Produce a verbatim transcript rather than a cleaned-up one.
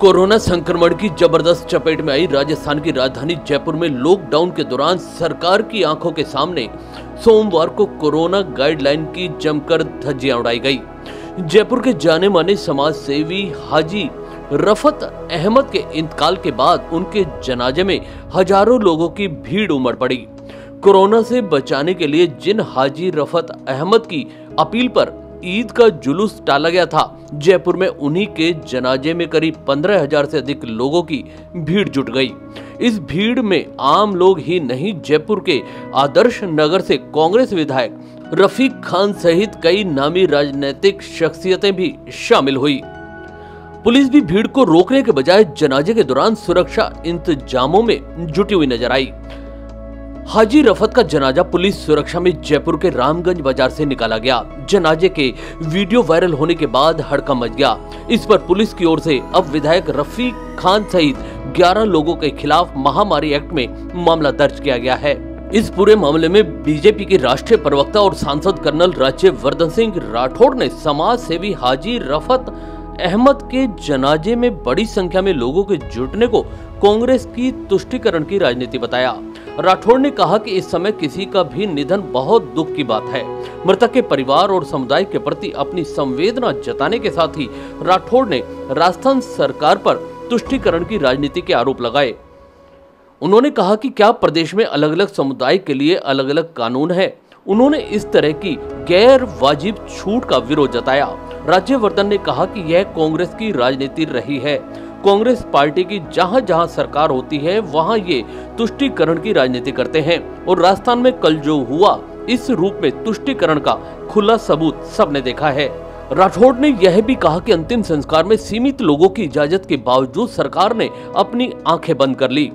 Corona संक्रमण की जबरदस्त चपेट में आई राजस्थान की राजधानी जयपुर में लॉकडाउन के दौरान सरकार की आंखों के सामने सोमवार को कोरोना गाइडलाइन की जमकर धज्जियां उड़ाई गई। जयपुर के जाने माने समाज सेवी हाजी रफत अहमद के इंतकाल के बाद उनके जनाजे में हजारों लोगों की भीड़ उमड़ पड़ी। कोरोना से बचाने के लिए जिन हाजी रफत अहमद की अपील पर ईद का जुलूस टाला गया था, जयपुर में उन्हीं के जनाजे में करीब पंद्रह हजार से अधिक लोगों की भीड़ जुट गई। इस भीड़ में आम लोग ही नहीं, जयपुर के आदर्श नगर से कांग्रेस विधायक रफीक खान सहित कई नामी राजनीतिक शख्सियतें भी शामिल हुई। पुलिस भी भीड़ को रोकने के बजाय जनाजे के दौरान सुरक्षा इंतजामों में जुटी हुई नजर आई। हाजी रफत का जनाजा पुलिस सुरक्षा में जयपुर के रामगंज बाजार से निकाला गया। जनाजे के वीडियो वायरल होने के बाद हड़कंप मच गया। इस पर पुलिस की ओर से अब विधायक रफीक खान सहित ग्यारह लोगों के खिलाफ महामारी एक्ट में मामला दर्ज किया गया है। इस पूरे मामले में बीजेपी के राष्ट्रीय प्रवक्ता और सांसद कर्नल राज्यवर्धन सिंह राठौड़ ने समाज सेवी हाजी रफत अहमद के जनाजे में बड़ी संख्या में लोगों के जुटने को कांग्रेस की तुष्टिकरण की राजनीति बताया। राठौड़ ने कहा कि इस समय किसी का भी निधन बहुत दुख की बात है। मृतक के परिवार और समुदाय के प्रति अपनी संवेदना जताने के साथ ही राठौड़ ने राजस्थान सरकार पर तुष्टिकरण की राजनीति के आरोप लगाए। उन्होंने कहा कि क्या प्रदेश में अलग अलग समुदाय के लिए अलग अलग कानून है। उन्होंने इस तरह की गैर वाजिब छूट का विरोध जताया। राज्यवर्धन ने कहा कि यह कांग्रेस की राजनीति रही है। कांग्रेस पार्टी की जहां जहां सरकार होती है वहां ये तुष्टिकरण की राजनीति करते हैं और राजस्थान में कल जो हुआ इस रूप में तुष्टिकरण का खुला सबूत सबने देखा है। राठौड़ ने यह भी कहा कि अंतिम संस्कार में सीमित लोगों की इजाजत के बावजूद सरकार ने अपनी आंखें बंद कर ली।